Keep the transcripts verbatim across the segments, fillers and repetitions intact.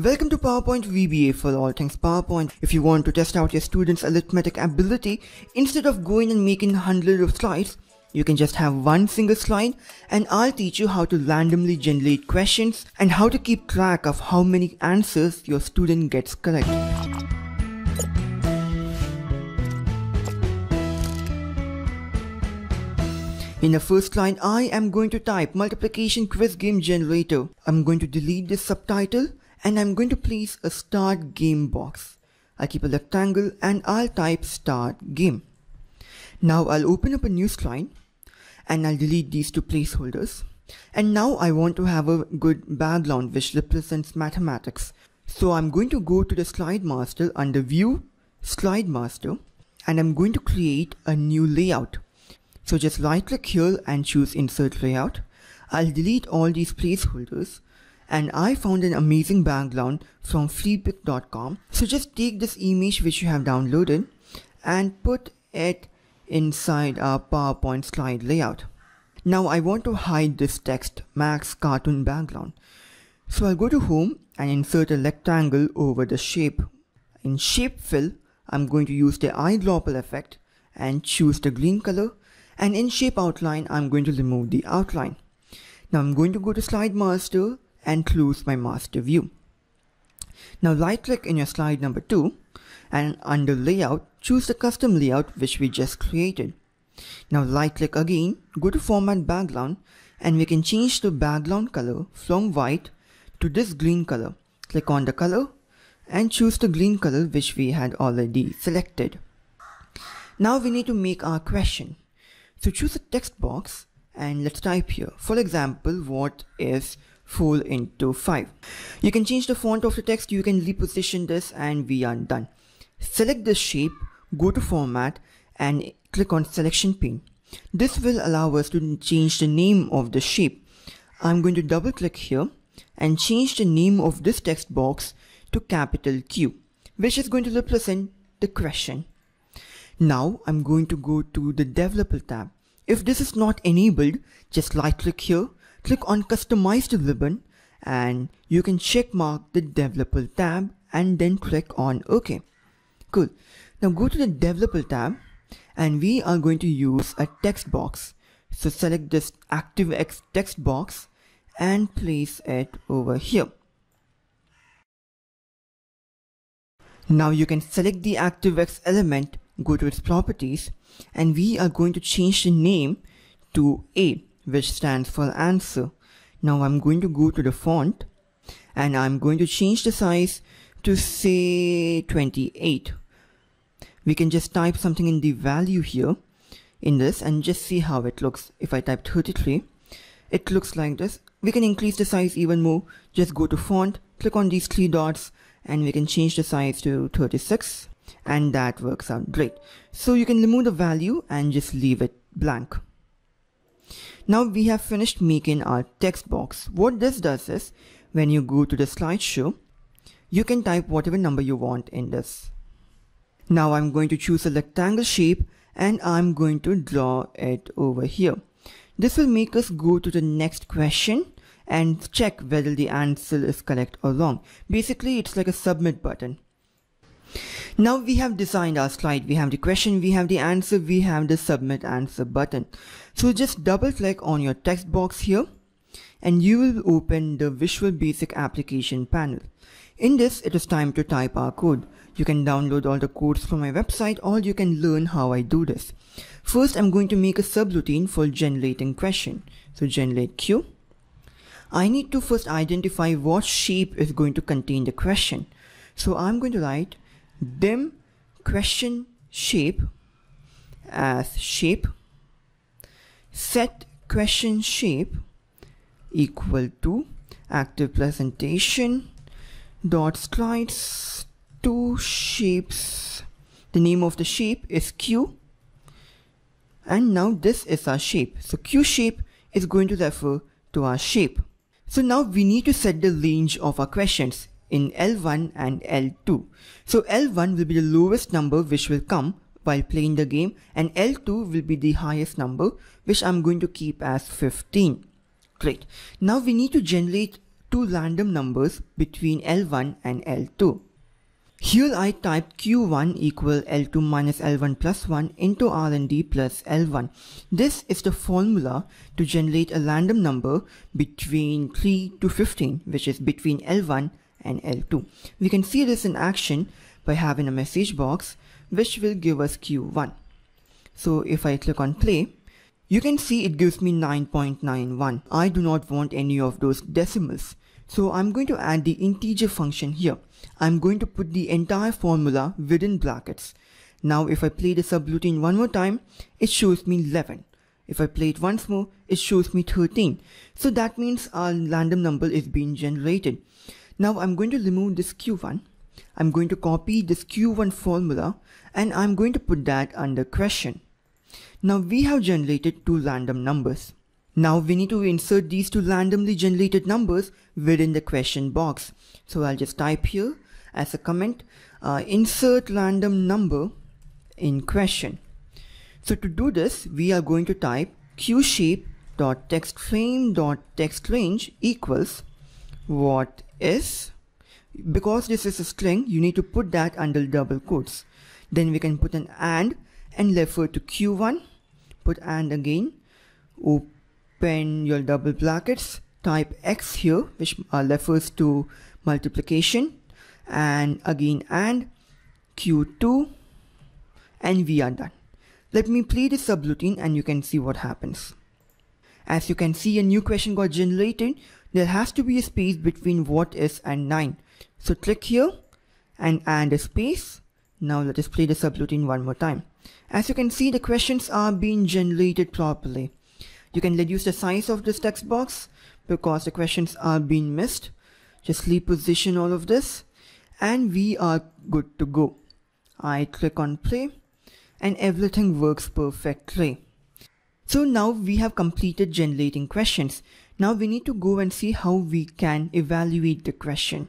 Welcome to PowerPoint V B A for all things PowerPoint. If you want to test out your students' arithmetic ability, instead of going and making hundreds of slides, you can just have one single slide, and I'll teach you how to randomly generate questions and how to keep track of how many answers your student gets correct. In the first line, I am going to type multiplication quiz game generator. I'm going to delete this subtitle. And I'm going to place a start game box. I'll keep a rectangle and I'll type start game. Now I'll open up a new slide and I'll delete these two placeholders. And now I want to have a good background which represents mathematics. So I'm going to go to the slide master under view, slide master, and I'm going to create a new layout. So just right click here and choose insert layout. I'll delete all these placeholders. And I found an amazing background from Freepik dot com. So just take this image which you have downloaded and put it inside our PowerPoint slide layout. Now I want to hide this text, Max Cartoon Background. So I'll go to Home and insert a rectangle over the shape. In Shape Fill, I'm going to use the eyedropper effect and choose the green color. And in Shape Outline, I'm going to remove the outline. Now I'm going to go to Slide Master and close my master view. Now right click in your slide number two and under layout choose the custom layout which we just created. Now right click again, go to format background and we can change the background color from white to this green color. Click on the color and choose the green color which we had already selected. Now we need to make our question. So choose a text box and let's type here. For example, what is four into five. You can change the font of the text, you can reposition this, and we are done. Select this shape, go to format and click on selection pane. This will allow us to change the name of the shape. I'm going to double click here and change the name of this text box to capital Q, which is going to represent the question. Now I'm going to go to the developer tab. If this is not enabled, just right click here. Click on Customize the ribbon and you can check mark the developer tab and then click on OK. Cool. Now go to the developer tab and we are going to use a text box. So select this ActiveX text box and place it over here. Now you can select the ActiveX element, go to its properties, and we are going to change the name to A, which stands for answer. Now I'm going to go to the font and I'm going to change the size to say twenty-eight. We can just type something in the value here in this and just see how it looks. If I type thirty-three, it looks like this. We can increase the size even more. Just go to font, click on these three dots and we can change the size to thirty-six and that works out great. So you can remove the value and just leave it blank. Now we have finished making our text box. What this does is, when you go to the slideshow, you can type whatever number you want in this. Now I'm going to choose a rectangle shape and I'm going to draw it over here. This will make us go to the next question and check whether the answer is correct or wrong. Basically, it's like a submit button. Now we have designed our slide, we have the question, we have the answer, we have the submit answer button. So just double click on your text box here and you will open the Visual Basic Application panel. In this, it is time to type our code. You can download all the codes from my website or you can learn how I do this. First, I'm going to make a subroutine for generating question. So generate Q. I need to first identify what shape is going to contain the question. So I'm going to write dim question shape as shape, set question shape equal to active presentation dot slides two shapes. The name of the shape is Q and now this is our shape. So Q shape is going to refer to our shape. So now we need to set the range of our questions in L one and L two. So L one will be the lowest number which will come while playing the game and L two will be the highest number which I'm going to keep as fifteen. Great. Now we need to generate two random numbers between L one and L two. Here I type Q one equal L two minus L one plus one into R N D plus L one. This is the formula to generate a random number between three to fifteen, which is between L one and L two. We can see this in action by having a message box which will give us Q one. So if I click on play, you can see it gives me nine point nine one. I do not want any of those decimals. So I'm going to add the integer function here. I'm going to put the entire formula within brackets. Now if I play the subroutine one more time, it shows me eleven. If I play it once more, it shows me thirteen. So that means our random number is being generated. Now I'm going to remove this Q one. I'm going to copy this Q one formula and I'm going to put that under question. Now we have generated two random numbers. Now we need to insert these two randomly generated numbers within the question box. So I'll just type here as a comment, uh, insert random number in question. So to do this, we are going to type qshape.textFrame.textRange equals what is. Because this is a string, you need to put that under double quotes. Then we can put an and and refer to Q one, put and again, open open your double brackets, type X here, which uh, refers to multiplication, and again and Q two, and we are done. Let me play the subroutine and you can see what happens. As you can see, a new question got generated. There has to be a space between what is and nine. So click here and add a space. Now let us play the subroutine one more time. As you can see, the questions are being generated properly. You can reduce the size of this text box because the questions are being missed. Just reposition all of this and we are good to go. I click on play and everything works perfectly. So now we have completed generating questions. Now we need to go and see how we can evaluate the question.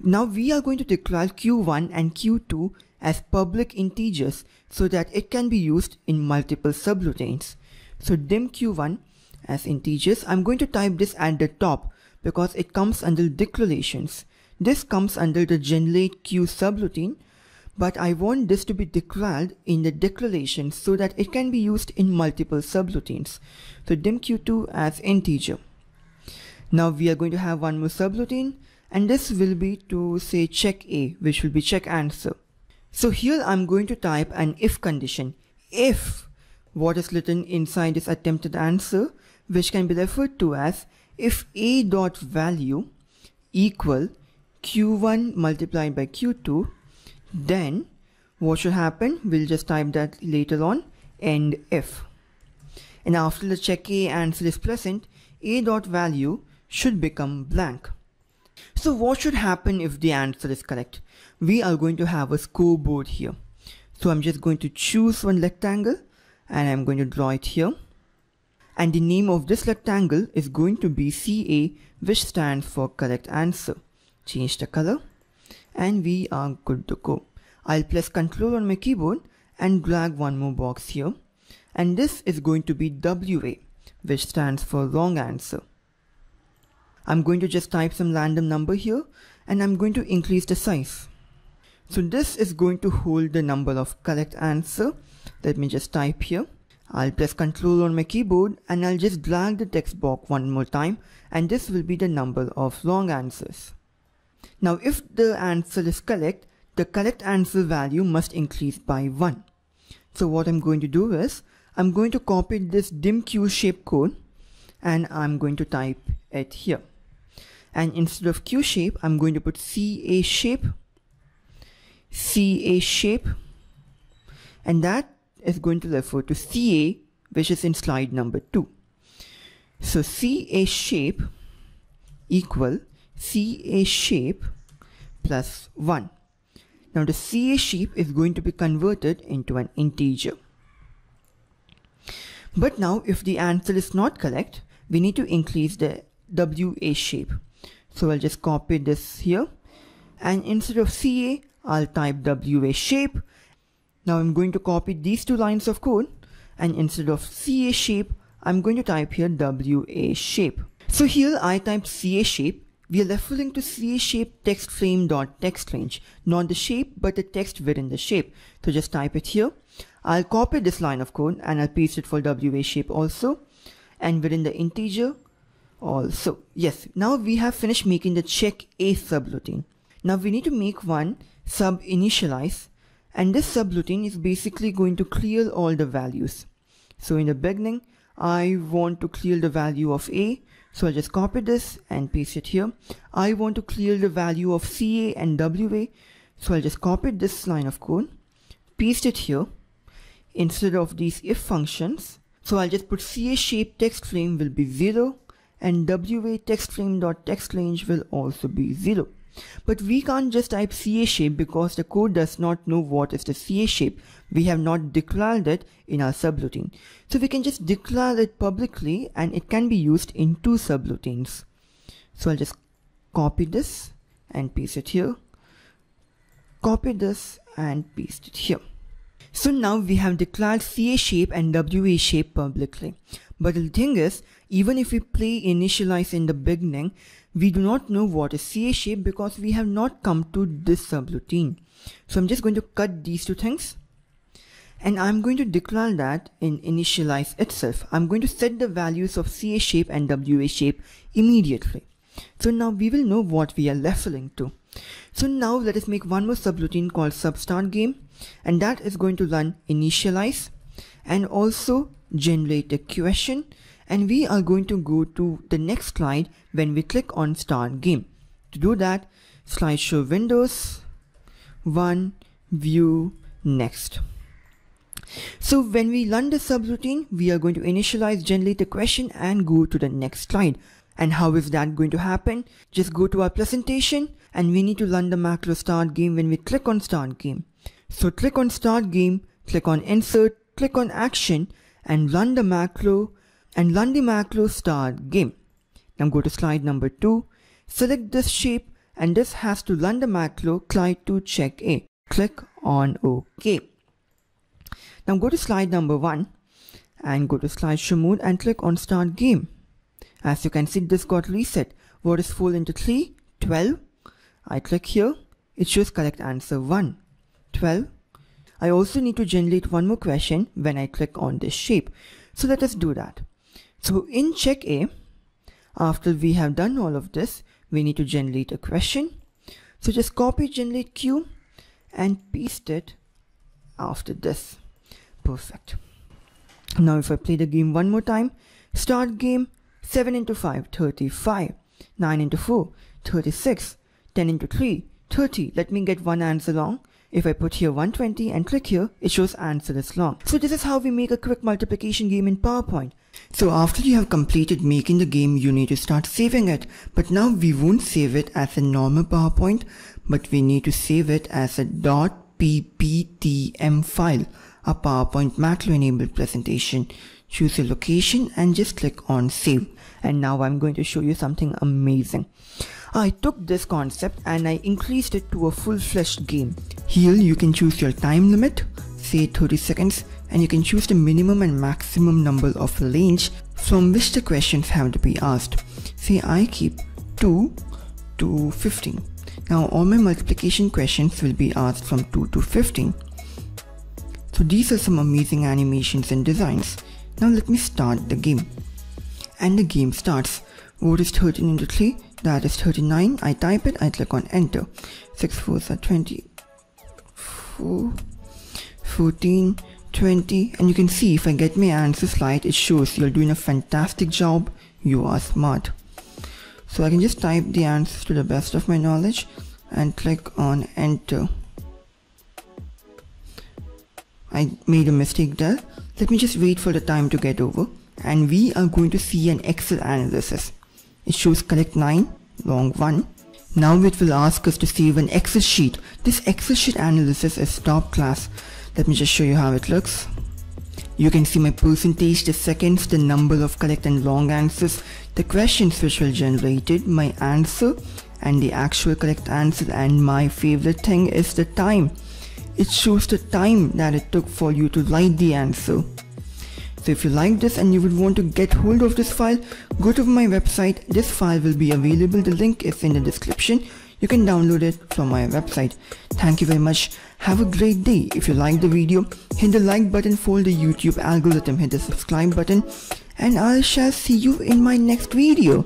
Now we are going to declare Q one and Q two as public integers so that it can be used in multiple subroutines. So dim Q one as integers. I'm going to type this at the top because it comes under declarations. This comes under the generate Q subroutine, but I want this to be declared in the declarations so that it can be used in multiple subroutines. So dim Q two as integer. Now we are going to have one more subroutine and this will be to say check A, which will be check answer. So here I'm going to type an if condition. If what is written inside is attempted answer, which can be referred to as if a dot value equal Q one multiplied by Q two, then what should happen? We'll just type that later on, and if. And after the check A answer is present, a dot value should become blank. So what should happen if the answer is correct? We are going to have a scoreboard here. So I'm just going to choose one rectangle and I'm going to draw it here. And the name of this rectangle is going to be C A, which stands for correct answer. Change the color and we are good to go. I'll press Ctrl on my keyboard and drag one more box here. And this is going to be W A, which stands for wrong answer. I'm going to just type some random number here and I'm going to increase the size. So this is going to hold the number of correct answer. Let me just type here. I'll press Ctrl on my keyboard and I'll just drag the text box one more time, and this will be the number of wrong answers. Now if the answer is correct, the correct answer value must increase by one. So what I'm going to do is, I'm going to copy this dim Q shape code and I'm going to type it here. And instead of Q shape, I'm going to put C A shape, C A shape, and that is going to refer to C A, which is in slide number two. So C A shape equal C A shape plus one. Now the C A shape is going to be converted into an integer. But now if the answer is not correct, we need to increase the W A shape. So I'll just copy this here and instead of C A, I'll type W A shape. Now I'm going to copy these two lines of code and instead of C A shape, I'm going to type here W A shape. So here I type C A shape, we are referring to C shape text frame dot text range, not the shape but the text within the shape. So just type it here. I'll copy this line of code and I'll paste it for W A shape also, and within the integer also. Yes, now we have finished making the check a subroutine. Now we need to make one sub initialize, and this subroutine is basically going to clear all the values. So in the beginning, I want to clear the value of A, so I just copy this and paste it here. I want to clear the value of C A and W A, so I'll just copy this line of code, paste it here instead of these if functions. So I'll just put C A shape text frame will be zero and W A text frame dot text range will also be zero. But we can't just type C A shape because the code does not know what is the C A shape. We have not declared it in our subroutine. So we can just declare it publicly and it can be used in two subroutines. So I'll just copy this and paste it here. Copy this and paste it here. So now we have declared C A shape and W A shape publicly. But the thing is, even if we play initialize in the beginning, we do not know what is C A shape because we have not come to this subroutine. So I'm just going to cut these two things and I'm going to declare that in initialize itself. I'm going to set the values of C A shape and W A shape immediately. So now we will know what we are referring to. So now let us make one more subroutine called substart game, and that is going to run initialize and also generate a question, and we are going to go to the next slide when we click on start game. To do that, slideshow windows, one, view, next. So when we run the subroutine, we are going to initialize, generate a question and go to the next slide. And how is that going to happen? Just go to our presentation and we need to run the macro start game when we click on start game. So click on start game, click on insert, click on action and run the macro and run the macro start game. Now go to slide number two, select this shape and this has to run the macro try to check A. Click on OK. Now go to slide number one and go to slideshow mode and click on start game. As you can see, this got reset. What is four into three? twelve. I click here. It shows correct answer one. twelve. I also need to generate one more question when I click on this shape. So let us do that. So in check A, after we have done all of this, we need to generate a question. So just copy generate Q and paste it after this. Perfect. Now if I play the game one more time, start game, seven into five, thirty-five, nine into four, thirty-six, ten into three, thirty. Let me get one answer long. If I put here one twenty and click here, it shows answer is long. So this is how we make a quick multiplication game in PowerPoint. So after you have completed making the game, you need to start saving it. But now we won't save it as a normal PowerPoint, but we need to save it as a .pptm file, a PowerPoint macro enabled presentation. Choose your location and just click on save. And now I'm going to show you something amazing. I took this concept and I increased it to a full-fledged game. Here you can choose your time limit, say thirty seconds, and you can choose the minimum and maximum number of range from which the questions have to be asked. Say I keep two to fifteen. Now all my multiplication questions will be asked from two to fifteen. So these are some amazing animations and designs. Now let me start the game. And the game starts. What is thirteen into three? That is thirty-nine. I type it, I click on enter. six fours are twenty. four, fourteen, twenty. And you can see if I get my answer slide, it shows you're doing a fantastic job. You are smart. So I can just type the answers to the best of my knowledge and click on enter. I made a mistake there. Let me just wait for the time to get over, and we are going to see an Excel analysis. It shows correct nine, wrong one. Now it will ask us to save an Excel sheet. This Excel sheet analysis is top class. Let me just show you how it looks. You can see my percentage, the seconds, the number of correct and wrong answers, the questions which were generated, my answer and the actual correct answer, and my favorite thing is the time. It shows the time that it took for you to write the answer. So if you like this and you would want to get hold of this file, go to my website. This file will be available. The link is in the description. You can download it from my website. Thank you very much. Have a great day. If you like the video, hit the like button for the YouTube algorithm. Hit the subscribe button, and I shall see you in my next video.